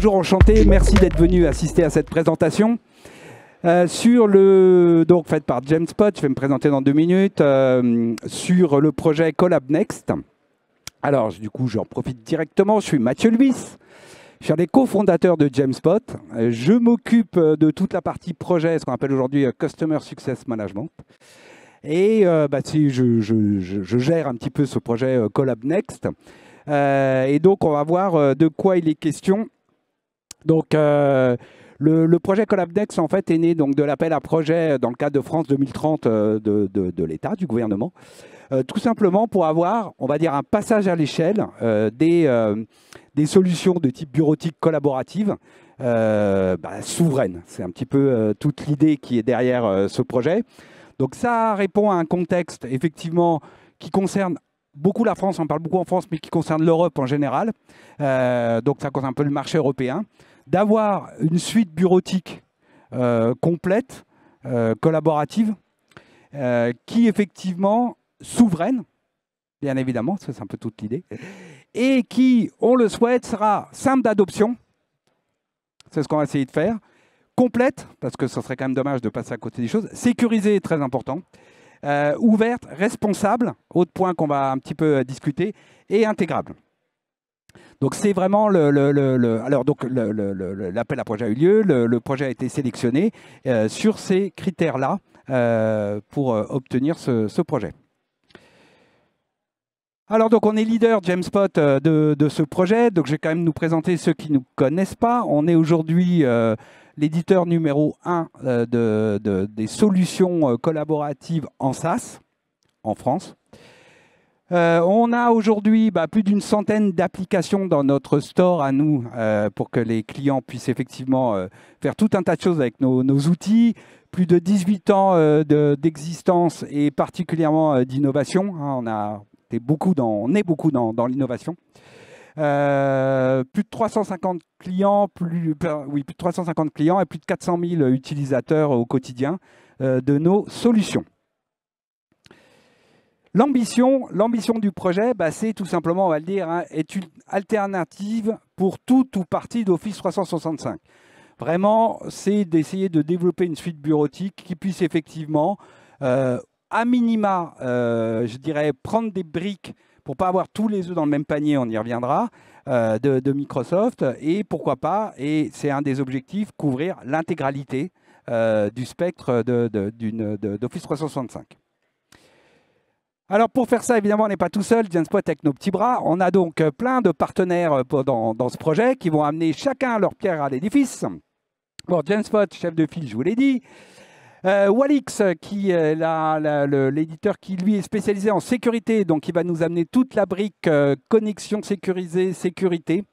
Bonjour, enchanté, merci d'être venu assister à cette présentation. Donc faite par Jamespot, je vais me présenter dans 2 minutes, sur le projet CollabNext. Alors, du coup, j'en profite directement, je suis Matthieu Lluis, je suis un des cofondateurs de Jamespot. Je m'occupe de toute la partie projet, ce qu'on appelle aujourd'hui Customer Success Management. Et je gère un petit peu ce projet CollabNext. Et donc, on va voir de quoi il est question. Donc, le projet CollabNext, en fait, est né donc, de l'appel à projet dans le cadre de France 2030 de l'État, du gouvernement. Tout simplement pour avoir, on va dire, un passage à l'échelle des solutions de type bureautique collaborative souveraine. C'est un petit peu toute l'idée qui est derrière ce projet. Donc ça répond à un contexte, effectivement, qui concerne beaucoup la France, on parle beaucoup en France, mais qui concerne l'Europe en général. Donc ça concerne un peu le marché européen. D'avoir une suite bureautique complète, collaborative, qui effectivement souveraine, bien évidemment, c'est un peu toute l'idée, et qui, on le souhaite, sera simple d'adoption, c'est ce qu'on va essayer de faire, complète, parce que ce serait quand même dommage de passer à côté des choses, sécurisée, très important, ouverte, responsable, autre point qu'on va un petit peu discuter, et intégrable. Donc c'est vraiment l'appel à projet a eu lieu, le projet a été sélectionné sur ces critères-là pour obtenir ce projet. Alors donc on est leader Jamespot de ce projet, donc je vais quand même nous présenter ceux qui ne nous connaissent pas. On est aujourd'hui l'éditeur numéro 1 des solutions collaboratives en SaaS en France. On a aujourd'hui plus d'100 d'applications dans notre store à nous pour que les clients puissent effectivement faire tout un tas de choses avec nos outils. Plus de 18 ans d'existence et particulièrement d'innovation. Hein, on est beaucoup dans l'innovation. Plus de 350 clients, plus de 350 clients et plus de 400 000 utilisateurs au quotidien de nos solutions. L'ambition du projet, c'est tout simplement, on va le dire, est une alternative pour toute ou partie d'Office 365. Vraiment, c'est d'essayer de développer une suite bureautique qui puisse effectivement, à minima, je dirais, prendre des briques pour ne pas avoir tous les œufs dans le même panier, on y reviendra, de Microsoft. Et pourquoi pas, et c'est un des objectifs, couvrir l'intégralité du spectre d'Office 365. Alors pour faire ça, évidemment, on n'est pas tout seul, Jamespot avec nos petits bras. On a donc plein de partenaires dans ce projet qui vont amener chacun leur pierre à l'édifice. Bon, Jamespot, chef de file, je vous l'ai dit. Wallix, qui est l'éditeur qui, lui, est spécialisé en sécurité. Donc, il va nous amener toute la brique connexion sécurisée, sécurité.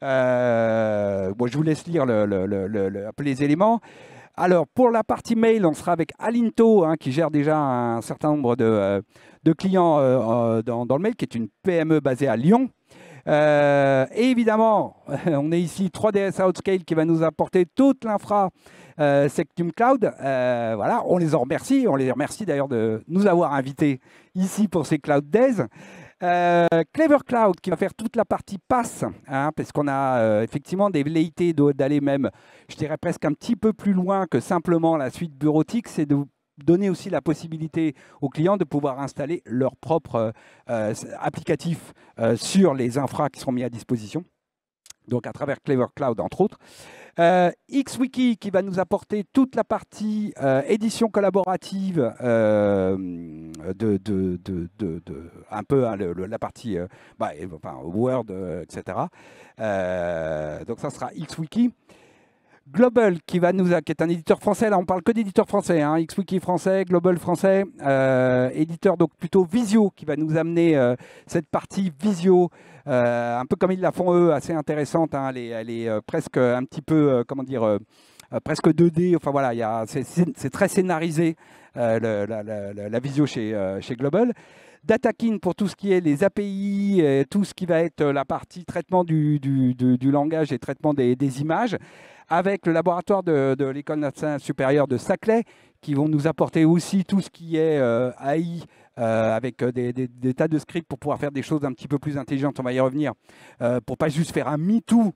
Bon, je vous laisse lire les éléments. Alors, pour la partie mail, on sera avec Alinto, qui gère déjà un certain nombre de clients dans le mail, qui est une PME basée à Lyon. Et évidemment, on est ici 3DS Outscale qui va nous apporter toute l'infra SecNumCloud. Voilà, on les en remercie. On les remercie d'ailleurs de nous avoir invités ici pour ces Cloud Days. Clever Cloud qui va faire toute la partie PaaS, parce qu'on a effectivement des velléités d'aller même, je dirais presque un petit peu plus loin que simplement la suite bureautique, c'est de donner aussi la possibilité aux clients de pouvoir installer leur propre applicatif sur les infras qui seront mis à disposition, donc à travers Clever Cloud entre autres. XWiki qui va nous apporter toute la partie édition collaborative un peu la partie Word, etc. Donc ça sera XWiki. Global qui est un éditeur français, là on parle que d'éditeurs français, XWiki français, Global français, éditeur donc plutôt Visio qui va nous amener cette partie Visio, un peu comme ils la font eux, assez intéressante, elle est presque un petit peu, comment dire, presque 2D, enfin voilà, c'est très scénarisé la Visio chez Global. DataKin pour tout ce qui est les API, et tout ce qui va être la partie traitement du langage et traitement des images, avec le laboratoire de l'École nationale supérieure de Saclay, qui vont nous apporter aussi tout ce qui est AI, avec des tas de scripts pour pouvoir faire des choses un petit peu plus intelligentes, on va y revenir, pour pas juste faire un MeToo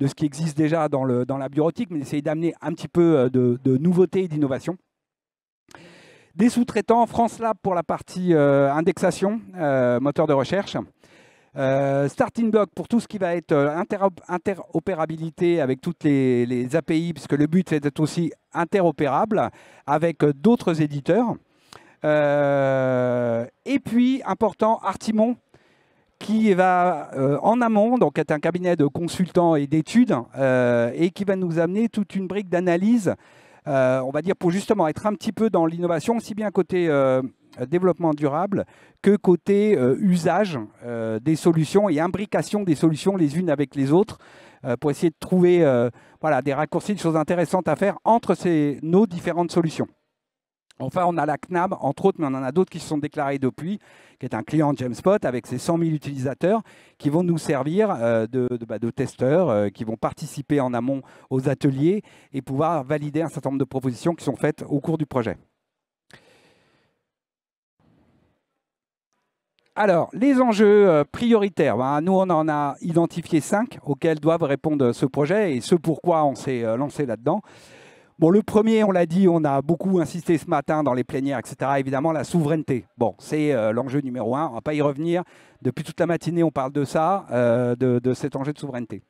de ce qui existe déjà dans, dans la bureautique, mais d'essayer d'amener un petit peu de nouveauté et d'innovation. Des sous-traitants, France Lab pour la partie indexation, moteur de recherche. Starting Block pour tout ce qui va être interopérabilité avec toutes les API, puisque le but c'est d'être aussi interopérable avec d'autres éditeurs. Et puis, important, Artimon, qui va en amont, donc est un cabinet de consultants et d'études, et qui va nous amener toute une brique d'analyse, on va dire, pour justement être un petit peu dans l'innovation, aussi bien côté développement durable que côté usage des solutions et imbrication des solutions les unes avec les autres pour essayer de trouver voilà, des raccourcis, des choses intéressantes à faire entre nos différentes solutions. Enfin, on a la CNAB, entre autres, mais on en a d'autres qui se sont déclarés depuis, qui est un client Jamespot avec ses 100 000 utilisateurs qui vont nous servir de testeurs, qui vont participer en amont aux ateliers et pouvoir valider un certain nombre de propositions qui sont faites au cours du projet. Alors, les enjeux prioritaires, nous on en a identifié 5 auxquels doivent répondre ce projet et ce pourquoi on s'est lancé là-dedans. Bon, le premier, on l'a dit, on a beaucoup insisté ce matin dans les plénières, etc. Évidemment, la souveraineté. Bon, c'est l'enjeu numéro 1. On ne va pas y revenir. Depuis toute la matinée, on parle de ça, de cet enjeu de souveraineté.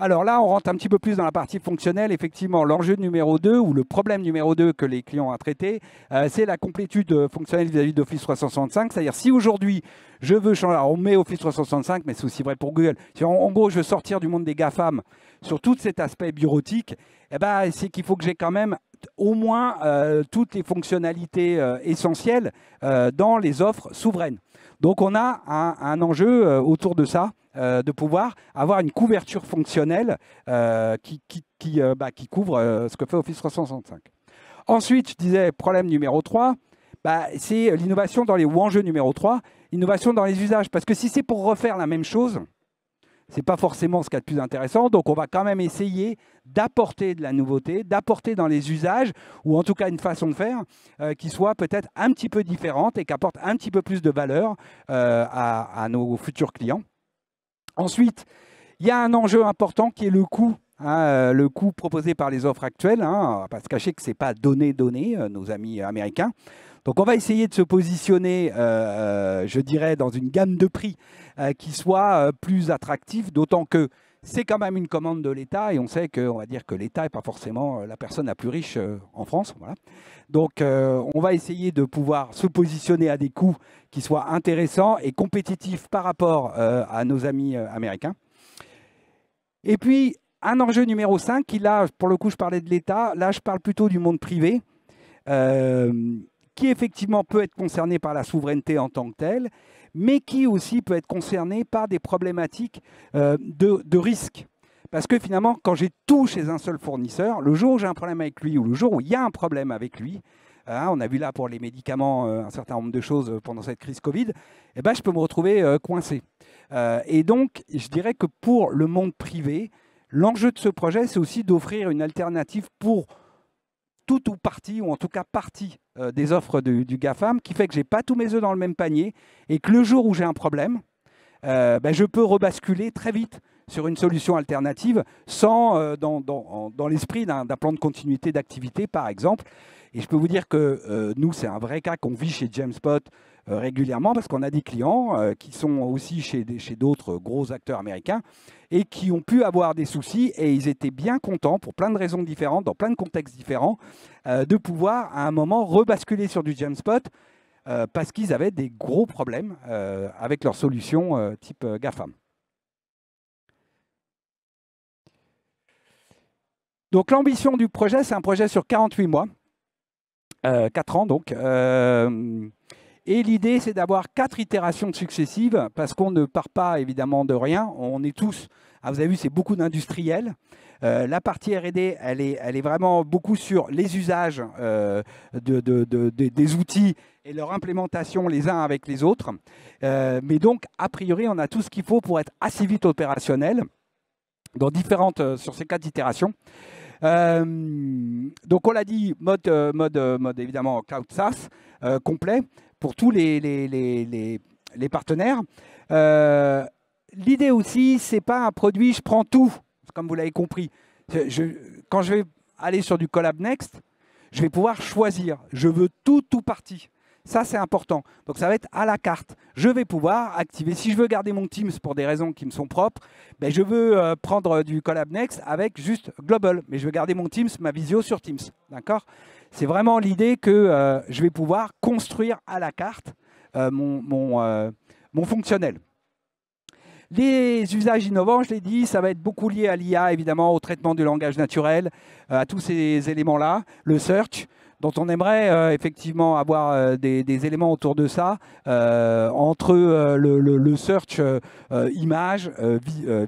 Alors là, on rentre un petit peu plus dans la partie fonctionnelle. Effectivement, l'enjeu numéro 2, ou le problème numéro 2 que les clients ont à traiter, c'est la complétude fonctionnelle vis-à-vis d'Office 365. C'est-à-dire, si aujourd'hui, je veux changer... Alors, on met Office 365, mais c'est aussi vrai pour Google. Si en gros, je veux sortir du monde des GAFAM sur tout cet aspect bureautique, eh ben, c'est qu'il faut que j'ai quand même au moins toutes les fonctionnalités essentielles dans les offres souveraines. Donc on a un enjeu autour de ça, de pouvoir avoir une couverture fonctionnelle qui couvre ce que fait Office 365. Ensuite, je disais, problème numéro 3, c'est l'innovation dans les enjeux numéro 3, l'innovation dans les usages. Parce que si c'est pour refaire la même chose, ce n'est pas forcément ce qu'il y a de plus intéressant. Donc, on va quand même essayer d'apporter de la nouveauté, d'apporter dans les usages, ou en tout cas une façon de faire, qui soit peut-être un petit peu différente et qui apporte un petit peu plus de valeur à nos futurs clients. Ensuite, il y a un enjeu important qui est le coût. Hein, le coût proposé par les offres actuelles. Hein, on ne va pas se cacher que ce n'est pas donné, nos amis américains. Donc, on va essayer de se positionner, je dirais, dans une gamme de prix qui soit plus attractive, d'autant que c'est quand même une commande de l'État et on sait que, on va dire que l'État n'est pas forcément la personne la plus riche en France. Voilà. Donc, on va essayer de pouvoir se positionner à des coûts qui soient intéressants et compétitifs par rapport à nos amis américains. Et puis, un enjeu numéro 5, qui là, pour le coup, je parlais de l'État, là, je parle plutôt du monde privé. Qui effectivement peut être concerné par la souveraineté en tant que telle, mais qui aussi peut être concerné par des problématiques de risque. Parce que finalement, quand j'ai tout chez un seul fournisseur, le jour où j'ai un problème avec lui, ou le jour où il y a un problème avec lui, on a vu là pour les médicaments un certain nombre de choses pendant cette crise Covid, eh ben, je peux me retrouver coincé. Et donc, je dirais que pour le monde privé, l'enjeu de ce projet, c'est aussi d'offrir une alternative pour tout ou partie, ou en tout cas partie des offres du GAFAM, qui fait que je n'ai pas tous mes œufs dans le même panier et que le jour où j'ai un problème, je peux rebasculer très vite sur une solution alternative sans, dans l'esprit d'un plan de continuité d'activité, par exemple. Et je peux vous dire que nous, c'est un vrai cas qu'on vit chez Jamespot régulièrement parce qu'on a des clients qui sont aussi chez d'autres gros acteurs américains et qui ont pu avoir des soucis et ils étaient bien contents pour plein de raisons différentes, dans plein de contextes différents, de pouvoir à un moment rebasculer sur du Jamespot parce qu'ils avaient des gros problèmes avec leurs solutions type GAFAM. Donc l'ambition du projet, c'est un projet sur 48 mois, 4 ans donc. Et l'idée, c'est d'avoir 4 itérations successives, parce qu'on ne part pas évidemment de rien. On est tous, vous avez vu, c'est beaucoup d'industriels. La partie R&D, elle est vraiment beaucoup sur les usages des outils et leur implémentation les uns avec les autres. Mais donc, a priori, on a tout ce qu'il faut pour être assez vite opérationnel dans sur ces 4 itérations. Donc, on l'a dit, mode évidemment Cloud SaaS complet pour tous les partenaires. L'idée aussi, c'est pas un produit, je prends tout. comme vous l'avez compris. Quand je vais aller sur du CollabNext, je vais pouvoir choisir. Je veux tout ou partie. Ça, c'est important. Donc, ça va être à la carte. Je vais pouvoir activer. Si je veux garder mon Teams pour des raisons qui me sont propres, ben, je veux prendre du CollabNext avec juste Global. Mais je veux garder mon Teams, ma visio sur Teams. D'accord ? C'est vraiment l'idée que je vais pouvoir construire à la carte mon fonctionnel. Les usages innovants, je l'ai dit, ça va être beaucoup lié à l'IA, évidemment, au traitement du langage naturel, à tous ces éléments-là, le search, dont on aimerait effectivement avoir des éléments autour de ça, entre le search image,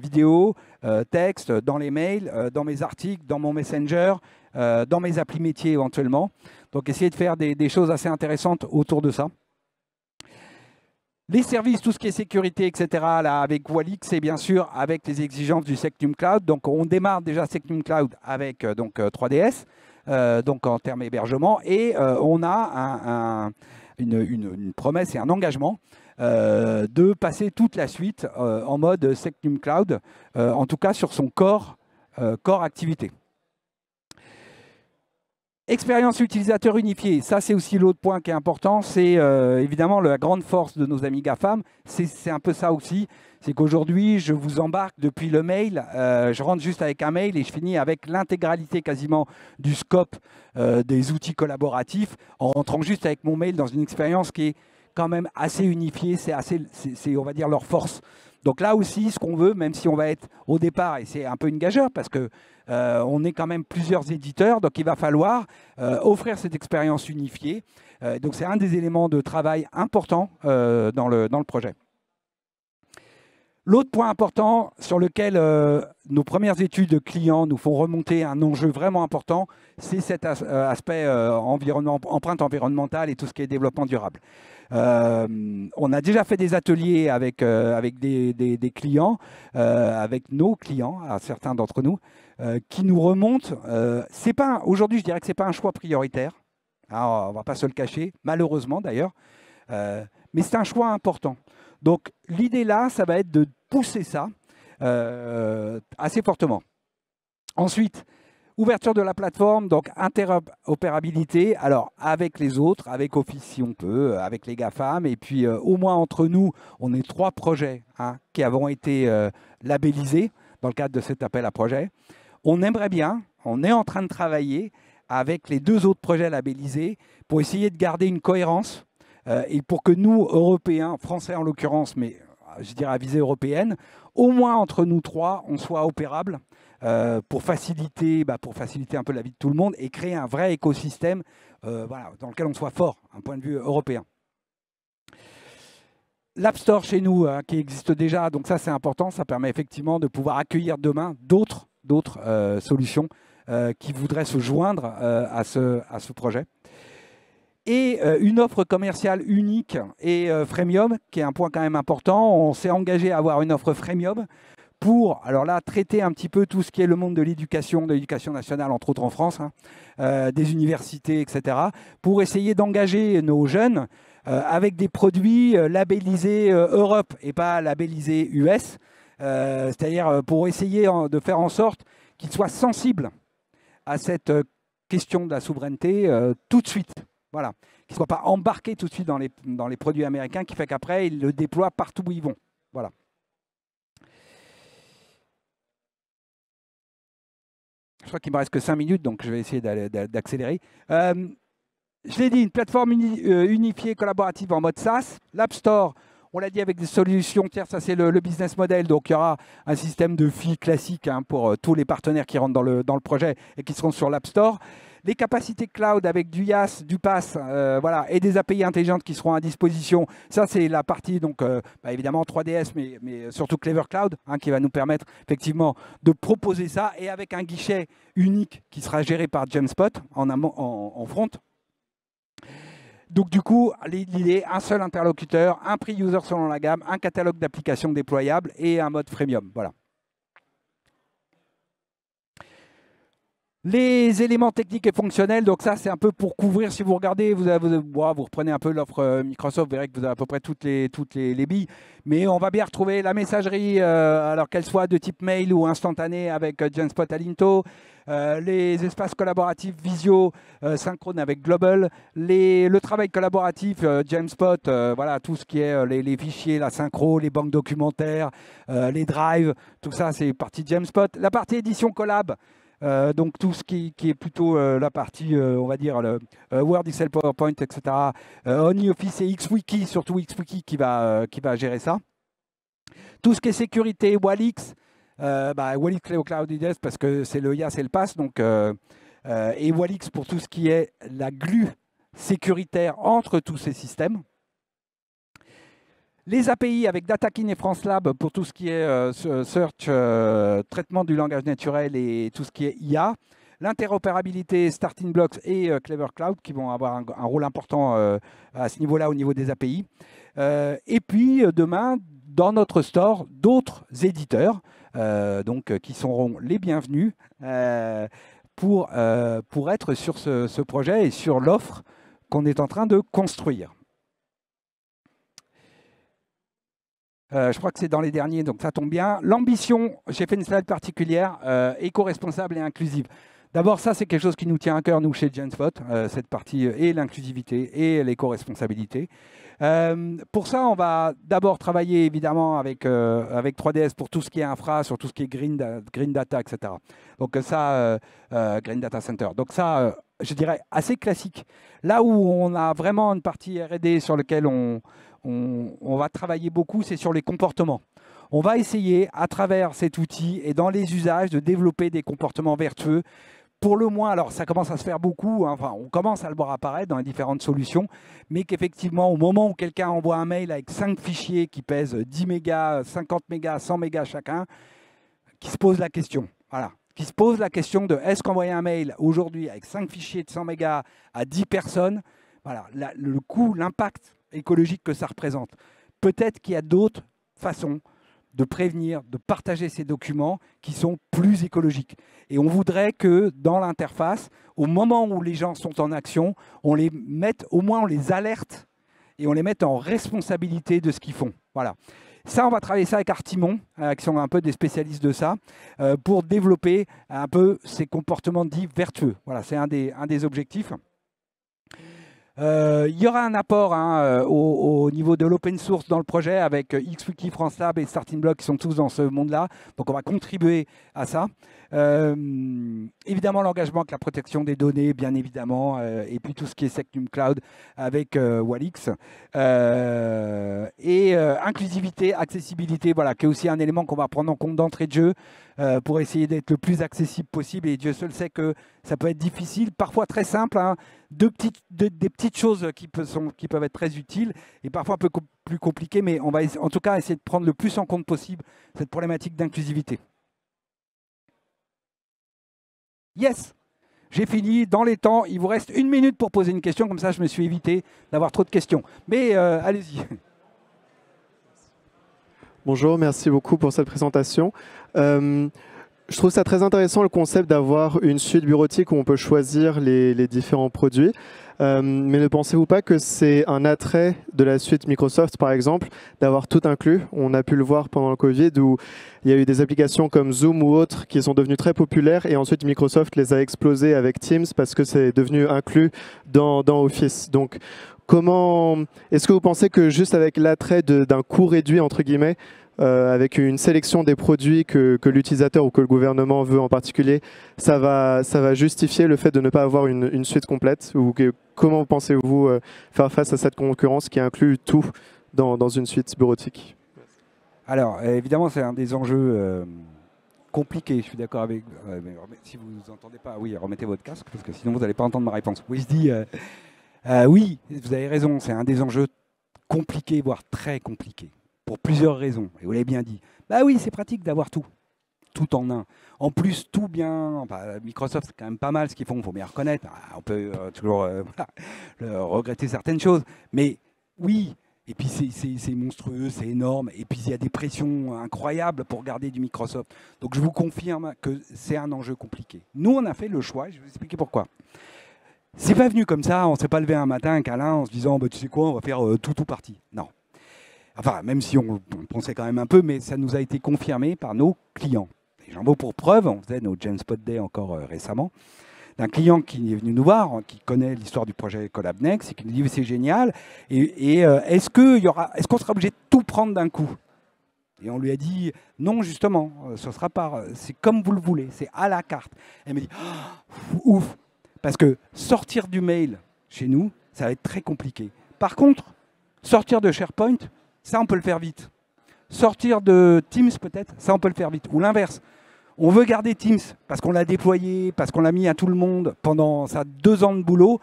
vidéo, texte, dans les mails, dans mes articles, dans mon messenger, dans mes applis métiers éventuellement. Donc essayer de faire des choses assez intéressantes autour de ça. Les services, tout ce qui est sécurité, etc., là, avec Wallix et bien sûr avec les exigences du SecNumCloud. Donc, on démarre déjà SecNumCloud avec donc, 3DS, donc en termes hébergement. Et on a une promesse et un engagement de passer toute la suite en mode SecNumCloud, en tout cas sur son core activité. Expérience utilisateur unifiée, ça c'est aussi l'autre point qui est important, c'est évidemment la grande force de nos amis GAFAM, c'est un peu ça aussi, c'est qu'aujourd'hui je vous embarque depuis le mail, je rentre juste avec un mail et je finis avec l'intégralité quasiment du scope des outils collaboratifs en rentrant juste avec mon mail dans une expérience qui est quand même assez unifiée, c'est on va dire leur force. Donc là aussi, ce qu'on veut, même si on va être au départ, et c'est un peu une gageure, parce qu'on est quand même plusieurs éditeurs, donc il va falloir offrir cette expérience unifiée. Donc c'est un des éléments de travail importants dans le projet. L'autre point important sur lequel nos premières études clients nous font remonter un enjeu vraiment important, c'est cet aspect empreinte environnementale et tout ce qui est développement durable. On a déjà fait des ateliers avec des clients, avec nos clients, certains d'entre nous, qui nous remontent. Aujourd'hui, je dirais que ce n'est pas un choix prioritaire. Alors, on ne va pas se le cacher, malheureusement d'ailleurs. Mais c'est un choix important. Donc l'idée là, ça va être de pousser ça assez fortement. Ensuite, ouverture de la plateforme, donc interopérabilité, alors avec les autres, avec Office si on peut, avec les GAFAM, et puis au moins entre nous, on est 3 projets qui avons été labellisés dans le cadre de cet appel à projet. On aimerait bien, on est en train de travailler avec les 2 autres projets labellisés pour essayer de garder une cohérence et pour que nous, Européens, Français en l'occurrence, mais je dirais à visée européenne, au moins entre nous 3, on soit opérable pour faciliter un peu la vie de tout le monde et créer un vrai écosystème voilà, dans lequel on soit fort, d'un point de vue européen. L'App Store chez nous, qui existe déjà, donc ça c'est important, ça permet effectivement de pouvoir accueillir demain d'autres solutions qui voudraient se joindre à ce projet. Et une offre commerciale unique et freemium, qui est un point quand même important. On s'est engagé à avoir une offre freemium pour, alors là, traiter un petit peu tout ce qui est le monde de l'éducation nationale, entre autres en France, des universités, etc., pour essayer d'engager nos jeunes avec des produits labellisés Europe et pas labellisés US, c'est-à-dire pour essayer de faire en sorte qu'ils soient sensibles à cette question de la souveraineté tout de suite. Voilà, qu'ils ne soient pas embarqués tout de suite dans les produits américains, qui fait qu'après, ils le déploient partout où ils vont. Voilà. Je crois qu'il me reste que 5 minutes, donc je vais essayer d'accélérer. Je l'ai dit, une plateforme unifiée collaborative en mode SaaS. L'App Store, on l'a dit, avec des solutions tiers, ça c'est le business model. Donc il y aura un système de fee classique pour tous les partenaires qui rentrent dans le projet et qui seront sur l'App Store. Les capacités cloud avec du IaaS, du PaaS, voilà, et des API intelligentes qui seront à disposition. Ça, c'est la partie, donc, évidemment, 3DS, mais surtout Clever Cloud, qui va nous permettre, effectivement, de proposer ça. Et avec un guichet unique qui sera géré par Jamespot en front. Donc, du coup, l'idée, un seul interlocuteur, un prix user selon la gamme, un catalogue d'applications déployables et un mode freemium. Voilà. Les éléments techniques et fonctionnels, donc ça c'est un peu pour couvrir, si vous regardez, vous reprenez un peu l'offre Microsoft, vous verrez que vous avez à peu près toutes les billes, mais on va bien retrouver la messagerie, alors qu'elle soit de type mail ou instantanée avec Jamespot Alinto, les espaces collaboratifs visio synchrone avec Global, le travail collaboratif Jamespot, voilà tout ce qui est les fichiers, la synchro, les banques documentaires, les drives, tout ça c'est partie Jamespot. La partie édition collab, donc tout ce qui est plutôt la partie, on va dire, Word, Excel, PowerPoint, etc. Only Office et XWiki, surtout XWiki qui va gérer ça. Tout ce qui est sécurité, Wallix, Wallix, Clever Cloud, IaaS, parce que c'est le IaaS et le PaaS, donc, et Wallix pour tout ce qui est la glue sécuritaire entre tous ces systèmes. Les API avec DataKin et France Lab pour tout ce qui est search, traitement du langage naturel et tout ce qui est IA. L'interopérabilité Starting Block et Clever Cloud qui vont avoir un rôle important à ce niveau-là au niveau des API. Et puis demain, dans notre store, d'autres éditeurs qui seront les bienvenus pour être sur ce projet et sur l'offre qu'on est en train de construire. Je crois que c'est dans les derniers, donc ça tombe bien. L'ambition, j'ai fait une slide particulière, éco-responsable et inclusive. D'abord, ça, c'est quelque chose qui nous tient à cœur, nous, chez Jamespot, cette partie et l'inclusivité et l'éco-responsabilité. Pour ça, on va d'abord travailler, évidemment, avec 3DS pour tout ce qui est infra, sur tout ce qui est green data, etc. Donc ça, Green Data Center. Donc ça, je dirais, assez classique. Là où on a vraiment une partie R&D sur laquelle on va travailler beaucoup, c'est sur les comportements. On va essayer, à travers cet outil et dans les usages, de développer des comportements vertueux. Pour le moins, alors ça commence à se faire beaucoup, hein, enfin, on commence à le voir apparaître dans les différentes solutions, mais qu'effectivement, au moment où quelqu'un envoie un mail avec 5 fichiers qui pèsent 10 mégas, 50 mégas, 100 mégas chacun, qui se pose la question. Voilà. Qui se pose la question de est-ce qu'envoyer un mail aujourd'hui avec 5 fichiers de 100 mégas à 10 personnes, voilà, le coût, l'impact écologique que ça représente. Peut-être qu'il y a d'autres façons de prévenir, de partager ces documents qui sont plus écologiques. Et on voudrait que dans l'interface, au moment où les gens sont en action, on les mette, au moins on les alerte et on les mette en responsabilité de ce qu'ils font. Voilà. Ça, on va travailler ça avec Artimon, qui sont un peu des spécialistes de ça, pour développer un peu ces comportements dits vertueux. Voilà, c'est un des objectifs. Il y aura un apport hein, au niveau de l'open source dans le projet avec XWiki, France Lab et Starting Block qui sont tous dans ce monde-là. Donc on va contribuer à ça. Évidemment l'engagement avec la protection des données, bien évidemment, et puis tout ce qui est SecNumCloud avec Wallix. Inclusivité, accessibilité, voilà, qui est aussi un élément qu'on va prendre en compte d'entrée de jeu pour essayer d'être le plus accessible possible. Et Dieu seul sait que ça peut être difficile, parfois très simple, hein, des petites choses qui peuvent être très utiles et parfois un peu plus compliquées, mais on va en tout cas essayer de prendre le plus en compte possible cette problématique d'inclusivité. Yes, j'ai fini dans les temps. Il vous reste 1 minute pour poser une question, comme ça je me suis évité d'avoir trop de questions. Mais allez-y. Bonjour, merci beaucoup pour cette présentation. Je trouve ça très intéressant le concept d'avoir une suite bureautique où on peut choisir les différents produits. Mais ne pensez-vous pas que c'est un attrait de la suite Microsoft, par exemple, d'avoir tout inclus? On a pu le voir pendant le Covid où il y a eu des applications comme Zoom ou autres qui sont devenues très populaires et ensuite Microsoft les a explosées avec Teams parce que c'est devenu inclus dans Office. Donc, est-ce que vous pensez que juste avec l'attrait d'un coût réduit, entre guillemets, avec une sélection des produits que l'utilisateur ou que le gouvernement veut en particulier, ça va justifier le fait de ne pas avoir une suite complète? Ou comment pensez-vous faire face à cette concurrence qui inclut tout dans une suite bureautique? Alors, évidemment, c'est un des enjeux compliqués, je suis d'accord avec vous. Si vous ne nous entendez pas, oui, remettez votre casque, parce que sinon vous n'allez pas entendre ma réponse. Oui, je dis, oui, vous avez raison, c'est un des enjeux compliqués, voire très compliqués. Pour plusieurs raisons, et vous l'avez bien dit. Bah oui, c'est pratique d'avoir tout en un. En plus, tout bien. Bah, Microsoft, c'est quand même pas mal ce qu'ils font, il faut bien reconnaître. On peut toujours regretter certaines choses. Mais oui, Et puis c'est monstrueux, c'est énorme. Et puis il y a des pressions incroyables pour garder du Microsoft. Donc je vous confirme que c'est un enjeu compliqué. Nous, on a fait le choix, je vais vous expliquer pourquoi. C'est pas venu comme ça, on ne s'est pas levé un matin, câlin, en se disant bah, tu sais quoi, on va faire tout parti. Non. Enfin, même si on pensait quand même un peu, mais ça nous a été confirmé par nos clients. Et j'en veux pour preuve, on faisait nos Jamespot Day encore récemment, d'un client qui est venu nous voir, qui connaît l'histoire du projet CollabNext, et qui nous dit c'est génial, et est-ce qu'on sera obligé de tout prendre d'un coup? Et on lui a dit non, justement, ce sera pas, c'est comme vous le voulez, c'est à la carte. Elle m'a dit oh, ouf, parce que sortir du mail chez nous, ça va être très compliqué. Par contre, sortir de SharePoint, ça on peut le faire vite. Sortir de Teams peut-être, ça on peut le faire vite. Ou l'inverse. On veut garder Teams parce qu'on l'a déployé, parce qu'on l'a mis à tout le monde pendant ça 2 ans de boulot.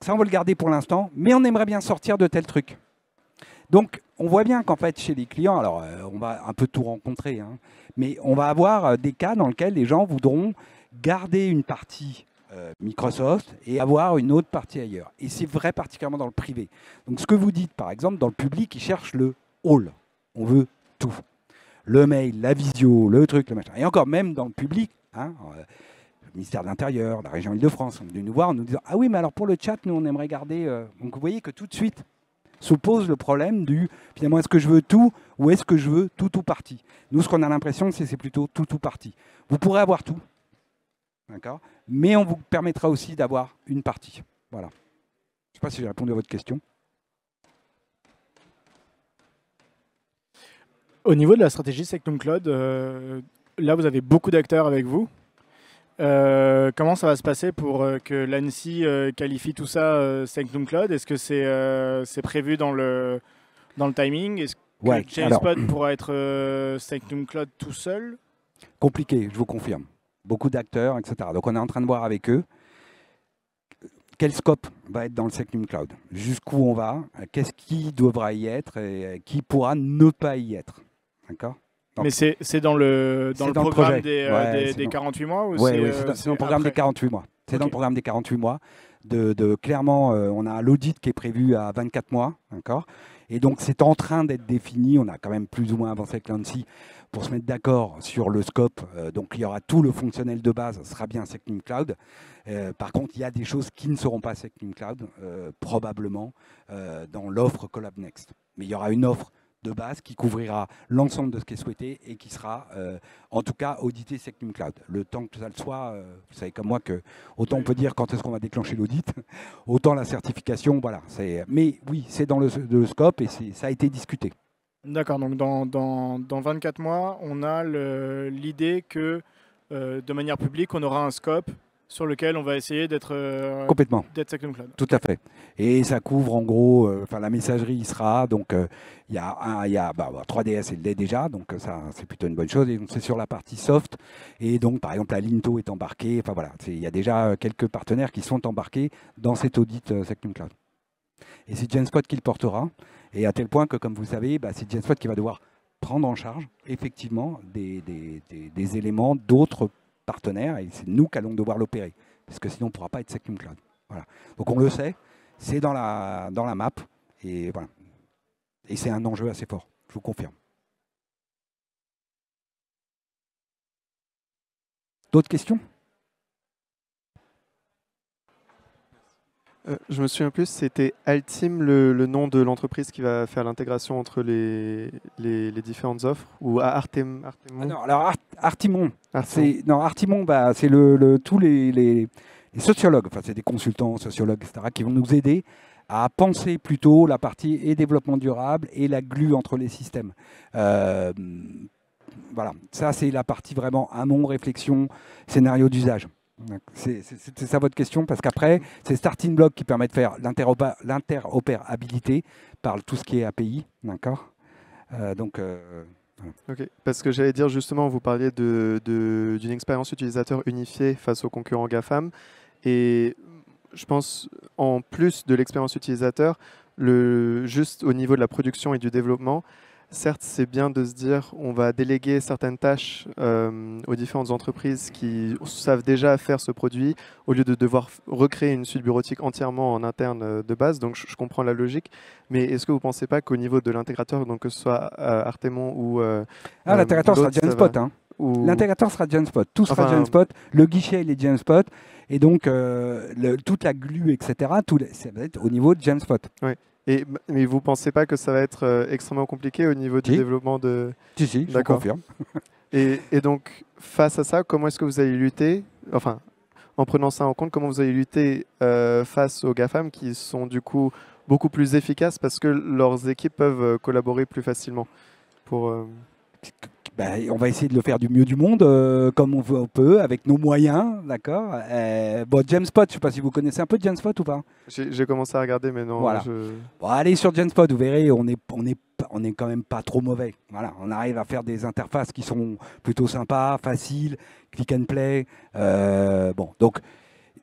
Ça on veut le garder pour l'instant, mais on aimerait bien sortir de tel truc. Donc on voit bien qu'en fait chez les clients, alors on va un peu tout rencontrer, hein, mais on va avoir des cas dans lesquels les gens voudront garder une partie Microsoft et avoir une autre partie ailleurs. Et c'est vrai particulièrement dans le privé. Donc ce que vous dites par exemple dans le public, ils cherchent le all. On veut tout. Le mail, la visio, le truc, le machin. Et encore, même dans le public, hein, le ministère de l'Intérieur, la région Île-de-France, on est venu nous voir en nous disant « Ah oui, mais alors pour le chat, nous, on aimerait garder... » Donc vous voyez que tout de suite se pose le problème du « Finalement, est-ce que je veux tout ou est-ce que je veux tout ou partie ?» Nous, ce qu'on a l'impression, c'est plutôt tout ou partie. Vous pourrez avoir tout. D'accord. Mais on vous permettra aussi d'avoir une partie. Voilà. Je ne sais pas si j'ai répondu à votre question. Au niveau de la stratégie SecNumCloud, là vous avez beaucoup d'acteurs avec vous. Comment ça va se passer pour que l'ANSSI qualifie tout ça SecNumCloud? Est-ce que c'est prévu dans le timing? Est-ce que Jamespot pourra être SecNumCloud tout seul? Compliqué, je vous confirme. Beaucoup d'acteurs, etc. Donc on est en train de voir avec eux quel scope va être dans le SecNumCloud, jusqu'où on va, qu'est-ce qui devra y être et qui pourra ne pas y être. D'accord. Mais c'est dans le programme des 48 mois ou ouais, oui, c'est dans le programme des 48 mois. C'est okay. Dans le programme des 48 mois. Clairement, on a l'audit qui est prévu à 24 mois. D'accord. Et donc, c'est en train d'être défini. On a quand même plus ou moins avancé avec l'ANSSI pour se mettre d'accord sur le scope. Donc, il y aura tout le fonctionnel de base. Ce sera bien SecNumCloud. Par contre, il y a des choses qui ne seront pas SecNumCloud, probablement, dans l'offre CollabNext. Mais il y aura une offre de base qui couvrira l'ensemble de ce qui est souhaité et qui sera, en tout cas, audité SecNumCloud. Le temps que ça le soit, vous savez comme moi que autant on peut dire quand est-ce qu'on va déclencher l'audit, autant la certification, voilà. Mais oui, c'est dans le scope et ça a été discuté. D'accord, donc dans 24 mois, on a l'idée que, de manière publique, on aura un scope sur lequel on va essayer d'être complètement SecNumCloud. Tout à fait. Et ça couvre en gros, enfin la messagerie y sera, donc il y a 3DS et le D déjà, donc ça c'est plutôt une bonne chose. Et donc c'est sur la partie soft. Et donc par exemple Alinto est embarqué. Enfin voilà, il y a déjà quelques partenaires qui sont embarqués dans cet audit SecNumCloud. Et c'est Jamespot qui le portera. Et à tel point que comme vous le savez, bah, c'est Jamespot qui va devoir prendre en charge effectivement des éléments d'autres partenaire et c'est nous qu'allons devoir l'opérer parce que sinon on ne pourra pas être SecNumCloud. Voilà. Donc on le sait, c'est dans la map et voilà. Et c'est un enjeu assez fort, je vous confirme. D'autres questions? Je me souviens plus, c'était Altim, le nom de l'entreprise qui va faire l'intégration entre les différentes offres, ou Artimon. Ah non, alors Artimon, Artimon, bah, c'est tous les sociologues, enfin c'est des consultants, sociologues, etc., qui vont nous aider à penser plutôt la partie et développement durable et la glue entre les systèmes. Voilà, ça c'est la partie vraiment amont, réflexion, scénario d'usage. C'est ça votre question, parce qu'après, c'est Starting Block qui permet de faire l'interopérabilité par tout ce qui est API, d'accord. Ok, parce que j'allais dire justement, vous parliez d'une expérience utilisateur unifiée face aux concurrents GAFAM, et je pense en plus de l'expérience utilisateur, juste au niveau de la production et du développement, Certes, c'est bien de se dire on va déléguer certaines tâches aux différentes entreprises qui savent déjà faire ce produit au lieu de devoir recréer une suite bureautique entièrement en interne de base. Donc, je comprends la logique. Mais est-ce que vous ne pensez pas qu'au niveau de l'intégrateur, donc que ce soit Artimon ou l'intégrateur sera Jamespot. Hein. Ou... L'intégrateur sera Jamespot. Tout sera Jamespot. Le guichet, il est Jamespot. Et donc, toute la GLU, etc., ça va être au niveau de Jamespot. Oui. Mais vous ne pensez pas que ça va être extrêmement compliqué au niveau du développement de... Si, si, je vous confirme. Et donc, face à ça, comment est-ce que vous allez lutter, enfin, en prenant ça en compte, comment vous allez lutter face aux GAFAM qui sont du coup beaucoup plus efficaces parce que leurs équipes peuvent collaborer plus facilement pour, on va essayer de le faire du mieux du monde, comme on peut, avec nos moyens, d'accord. Bon, Jamespot, je ne sais pas si vous connaissez un peu Jamespot ou pas. J'ai commencé à regarder, mais non. Voilà. Bon, allez sur Jamespot, vous verrez, on est quand même pas trop mauvais. Voilà, on arrive à faire des interfaces qui sont plutôt sympas, faciles, click and play. Bon, donc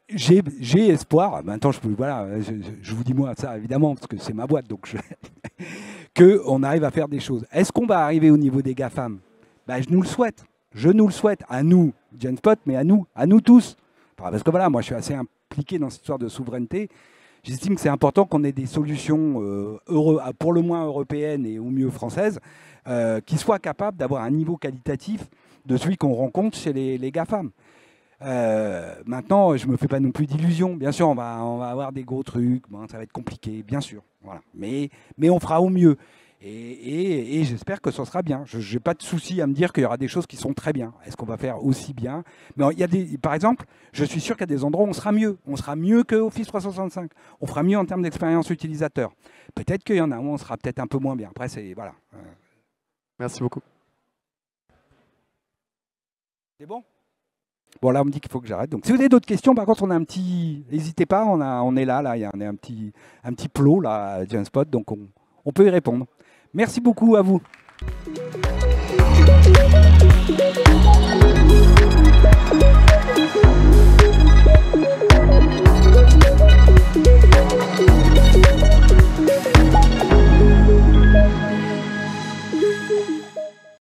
j'ai espoir. Maintenant, je vous dis moi ça évidemment parce que c'est ma boîte, donc que on arrive à faire des choses. Est-ce qu'on va arriver au niveau des GAFAM? Ben, je nous le souhaite. Je nous le souhaite. À nous, Jamespot, mais à nous tous. Parce que voilà, moi, je suis assez impliqué dans cette histoire de souveraineté. J'estime que c'est important qu'on ait des solutions pour le moins européennes et au mieux françaises qui soient capables d'avoir un niveau qualitatif de celui qu'on rencontre chez les GAFAM. Maintenant, je ne me fais pas non plus d'illusions. Bien sûr, on va avoir des gros trucs. Bon, ça va être compliqué, bien sûr. Voilà. Mais on fera au mieux. Et j'espère que ça sera bien. Je n'ai pas de souci à me dire qu'il y aura des choses qui sont très bien. Est-ce qu'on va faire aussi bien? Mais il y a des, par exemple, je suis sûr qu'il y a des endroits où on sera mieux. On sera mieux que Office 365. On fera mieux en termes d'expérience utilisateur. Peut-être qu'il y en a où on sera peut-être un peu moins bien. Après, c'est... Voilà. Merci beaucoup. C'est bon? Bon, là, on me dit qu'il faut que j'arrête. Donc, si vous avez d'autres questions, par contre, on a un petit... N'hésitez pas, on est là. Il y a un petit plot, là, à Jamespot. Donc, on peut y répondre. Merci beaucoup à vous.